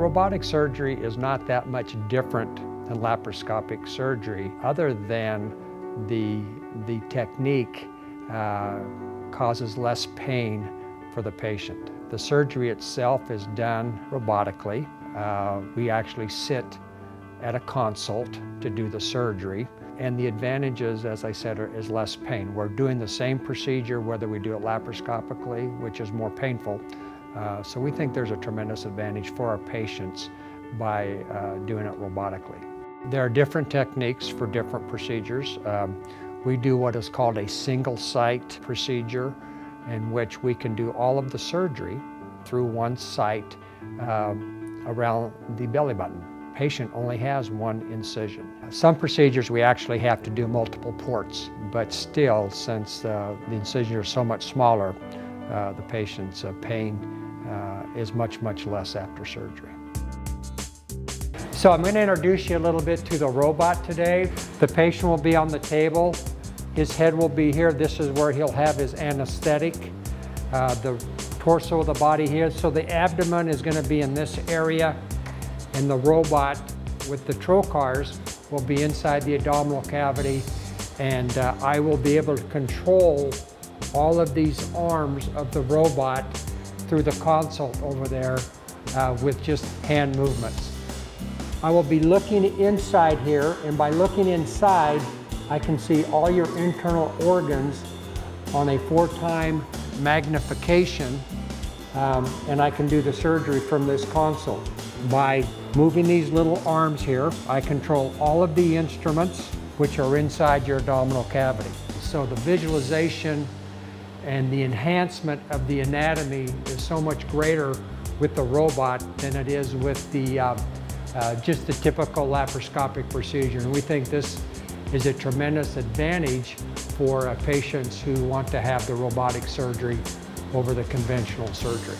robotic surgery is not that much different than laparoscopic surgery, other than the technique causes less pain for the patient. The surgery itself is done robotically. We actually sit at a consult to do the surgery. And the advantages, as I said, is less pain. We're doing the same procedure, whether we do it laparoscopically, which is more painful. So we think there's a tremendous advantage for our patients by doing it robotically. There are different techniques for different procedures. We do what is called a single site procedure, in which we can do all of the surgery through one site around the belly button. Patient only has one incision. Some procedures we actually have to do multiple ports, but still, since the incisions are so much smaller, the patient's pain is much, much less after surgery. So I'm going to introduce you a little bit to the robot today. The patient will be on the table. His head will be here. This is where he'll have his anesthetic. The torso of the body here. So the abdomen is going to be in this area, and the robot with the trocars will be inside the abdominal cavity, and I will be able to control all of these arms of the robot through the consult over there with just hand movements. I will be looking inside here, and by looking inside, I can see all your internal organs on a 4x magnification, and I can do the surgery from this console. By moving these little arms here, I control all of the instruments which are inside your abdominal cavity. So the visualization and the enhancement of the anatomy is so much greater with the robot than it is with the just the typical laparoscopic procedure. And we think this is a tremendous advantage for patients who want to have the robotic surgery over the conventional surgery.